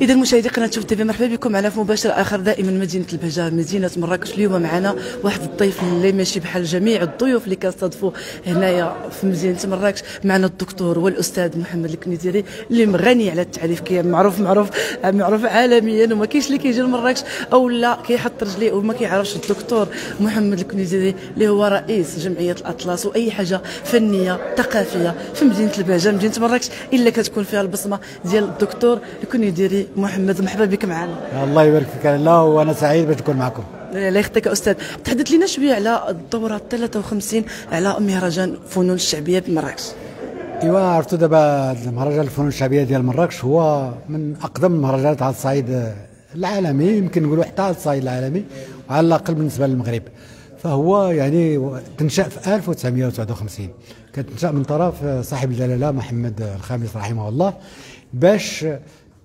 إذا مشاهدي قناة شوف تيفي مرحبا بكم معنا في مباشر آخر دائما من مدينة البهجة مدينة مراكش. اليوم معنا واحد الضيف اللي ماشي بحال جميع الضيوف اللي كنستضيفوا هنايا في مدينة مراكش. معنا الدكتور والأستاذ محمد الكنيدري اللي مغني على التعريف، كيعرف معروف عالميا وما كاينش اللي كيجي لمراكش أو لا كيحط رجليه وما كيعرفش الدكتور محمد الكنيزيري اللي هو رئيس جمعية الأطلس. وأي حاجة فنية ثقافية في مدينة البهجة مدينة مراكش إلا كتكون فيها البصمة ديال الدكتور الكنيدري محمد. مرحبا بك معنا. الله يبارك فيك. لا وانا سعيد باش نكون معكم. الله يخطيك استاذ. تحدث لنا شويه على الدوره 53 على مهرجان الفنون الشعبيه بمراكش. ايوا عرفتوا دابا المهرجان الفنون الشعبيه ديال مراكش هو من اقدم المهرجانات على الصعيد العالمي، يمكن نقولوا حتى على الصعيد العالمي وعلى الاقل بالنسبه للمغرب. فهو يعني تنشأ في 1959، كانت تنشأ من طرف صاحب الجلاله محمد الخامس رحمه الله باش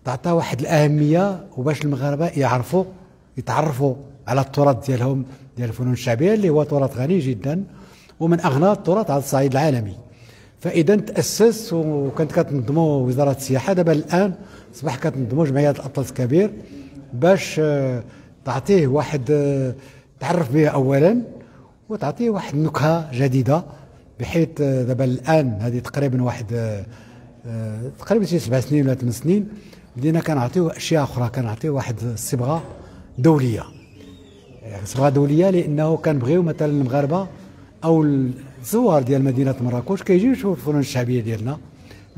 تعطى واحد الاهميه وباش المغاربه يعرفوا يتعرفوا على التراث ديالهم ديال الفنون الشعبيه اللي هو تراث غني جدا ومن اغنى التراث على الصعيد العالمي. فاذا تاسس وكانت كتنظموا وزاره السياحه، دابا الان اصبح كتنظموا جمعيه الاطلس كبير باش تعطيه واحد تعرف به اولا وتعطيه واحد نكهه جديده، بحيث دابا الان هذه تقريبا واحد تقريبا شي 7 سنين ولا 8 سنين بدينا كنعطيو اشياء اخرى، كنعطيو واحد الصبغه دوليه. صبغه دوليه لانه كنبغيو مثلا المغاربه او الزوار ديال مدينه مراكش كيجيو يشوفوا الفنون الشعبيه ديالنا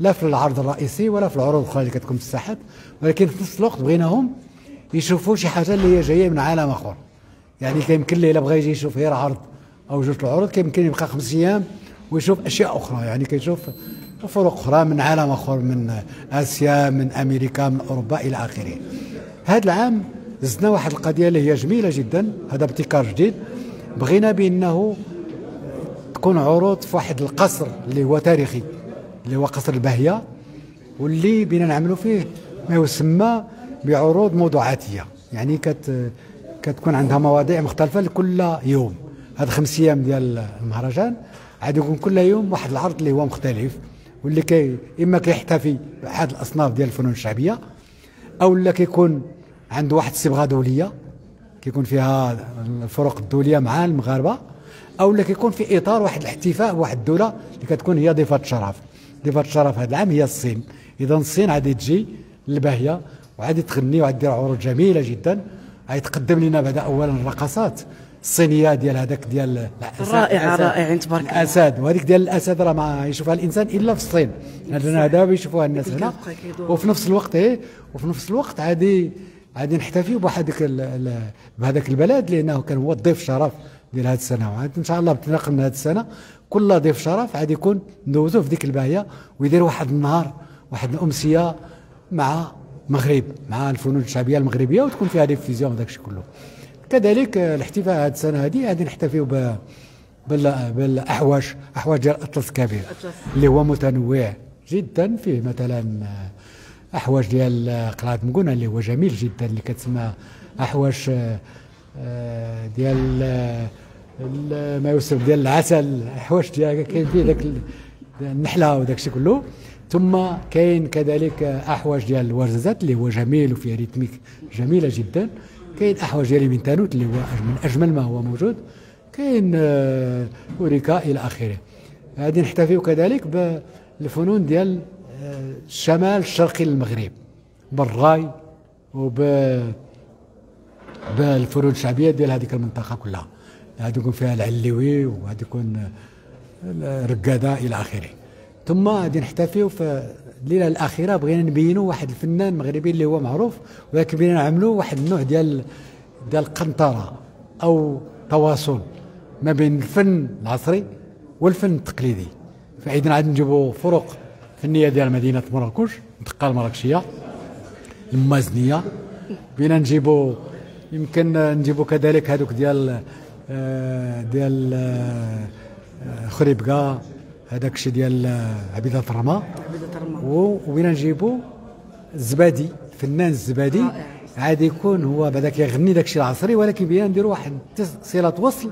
لا في العرض الرئيسي ولا في العروض الاخرى اللي كتكون في الساحات، ولكن في نفس الوقت بغيناهم يشوفوا شي حاجه اللي هي جايه من عالم اخر. يعني كيمكن ليه الا بغى يجي يشوف غير عرض او جوج العروض كيمكن يبقى 5 ايام ويشوف اشياء اخرى، يعني كيشوف وفرق أخرى من عالم آخر، من آسيا، من أمريكا، من أوروبا إلى آخره. هذا العام زدنا واحد القضية اللي هي جميلة جدا، هذا ابتكار جديد. بغينا بأنه تكون عروض في واحد القصر اللي هو تاريخي اللي هو قصر الباهية، واللي بينا نعملوا فيه ما يسمى بعروض موضوعاتية، يعني كتكون عندها مواضيع مختلفة لكل يوم. هاد 5 أيام ديال المهرجان عاد يكون كل يوم واحد العرض اللي هو مختلف، واللي اما كيحتفي بأحد الاصناف ديال الفنون الشعبيه او لا كيكون عنده واحد الصبغه دوليه كيكون فيها الفرق الدوليه مع المغاربه، او لا كيكون في اطار واحد الاحتفاء بواحد الدوله اللي كتكون هي ضيفه الشرف. ضيفه الشرف هذا العام هي الصين. اذا الصين غادي تجي للباهيه وغادي تغني وغادي دير عروض جميله جدا، غادي تقدم لنا بعد اولا الرقصات الصينيه ديال هذاك ديال الاسد. رائع تبارك الله. الاسد وهذيك ديال الاسد راه ما يشوفها الانسان الا في الصين، لان هذا بيشوفوها الناس هنا. وفي نفس الوقت عادي نحتفيوا بهذاك البلد لانه كان هو ضيف شرف ديال هذه السنه، وعاد ان شاء الله بالتناقل من هذه السنه كل ضيف شرف عاد يكون ندوزو في ديك الباهيه ويدير واحد النهار واحد الامسيه مع المغرب مع الفنون الشعبيه المغربيه وتكون فيها ديفيزيون وداك الشيء كله. كذلك الاحتفاء هذه السنه هذه غادي نحتفيو بالاحواش، احواش ديال الاطلس كبير اللي هو متنوع جدا، فيه مثلا احواش ديال قلعه مكونه اللي هو جميل جدا اللي كتسمى احواش ديال ما يوصف ديال العسل، احواش ديال كاين فيه ذاك النحله وداك الشيء كله. ثم كاين كذلك احواش ديال الورزات اللي هو جميل وفيه ريتميك جميله جدا. كاين احواش ديال من تانوت اللي هو من اجمل ما هو موجود. كاين اوريكا الى اخره. غادي نحتفيو كذلك بالفنون ديال الشمال الشرقي للمغرب بالراي بالفنون الشعبيه ديال هذيك المنطقه كلها. غادي يكون فيها العلوي وغادي يكون الركاده الى اخره. ثم غادي نحتفيو في الليله الاخيره بغينا نبينوا واحد الفنان مغربي اللي هو معروف، ولكن بغينا نعملوا واحد النوع ديال القنطره او تواصل ما بين الفن العصري والفن التقليدي. فاذا عاد نجيبوا فرق فنيه ديال مدينه مراكش، الدقه المراكشيه، المازنيه، بينا نجيبوا، يمكن نجيبوا كذلك هذوك ديال خريبكا، هذاك الشيء ديال عبيدة الرما، وبينا نجيبوا الزبادي، فنان الزبادي عادي يكون هو بعدا كيغني داك الشيء العصري، ولكن بينا نديروا واحد صلة وصل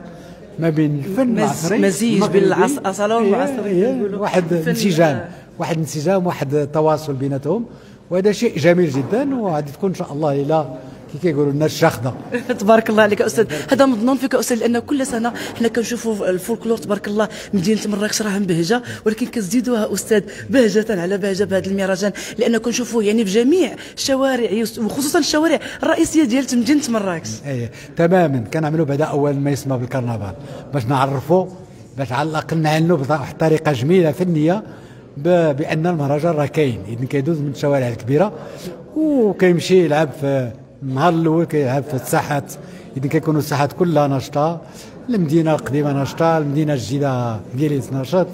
ما بين الفن العصري، مزيج بين الأصالة والعصرية، واحد انسجام، واحد انسجام، واحد التواصل بيناتهم، وهذا شيء جميل جدا. وغادي تكون ان شاء الله الى كي كيقولوا الناس شاخده. تبارك الله عليك استاذ، هذا مظنون فيك استاذ، لان كل سنه حنا كنشوفوا الفولكلور تبارك الله مدينه مراكش راها مبهجه، ولكن كتزيدوها استاذ بهجه على بهجه بهذا المهرجان، لان كنشوفوه يعني في جميع الشوارع وخصوصا الشوارع الرئيسيه ديال مدينه مراكش. اي تماما، كنعملوا بعدا اول ما يسمى بالكرنفال باش نعرفوا، باش على الاقل نعلنوا بواحد الطريقه جميله فنيه بان المهرجان راه كاين، اذن كيدوز من الشوارع الكبيره وكيمشي يلعب في النهار الاول، كيلعب في الساحات، اذن كيكونوا الساحات كلها ناشطه، المدينه القديمه ناشطه، المدينه الجديده دياليس ناشط،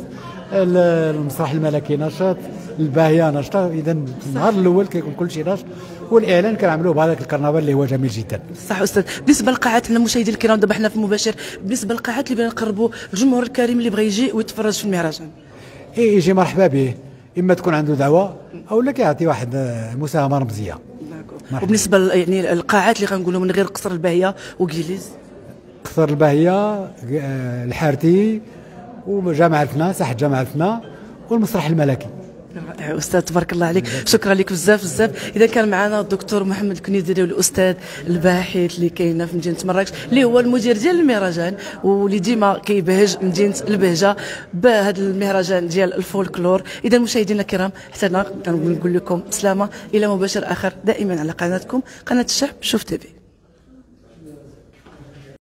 المسرح الملكي ناشط، الباهيه ناشطه، اذا النهار الاول كيكون كل شيء ناشط، والاعلان كنعملوه بهذاك الكرنفال اللي هو جميل جدا. صح استاذ، بالنسبه للقاعات حنا مشاهدي الكرام دابا حنا في مباشر، بالنسبه للقاعات اللي بغينا نقربوا الجمهور الكريم اللي بغى يجي ويتفرج في المهرجان. اي يجي مرحبا به، اما تكون عنده دعوه اولا كيعطي واحد مساهمه رمزيه. وبالنسبه يعني القاعات اللي غنقولوا من غير قصر الباهيه وكيليز، قصر الباهيه، الحارتي، وجامعتنا، ساحه جامعتنا، والمسرح الملكي. رائع استاذ، تبارك الله عليك، شكرا لك بزاف بزاف. اذا كان معنا الدكتور محمد الكنيزيري والاستاذ الباحث اللي كاينه في مدينه مراكش، اللي هو المدير ديال المهرجان واللي ديما كيبهج مدينه البهجه بهذا المهرجان ديال الفولكلور. اذا مشاهدينا الكرام حتى انا كنقول لكم سلامه الى مباشر اخر دائما على قناتكم، قناه الشعب شوف تيفي.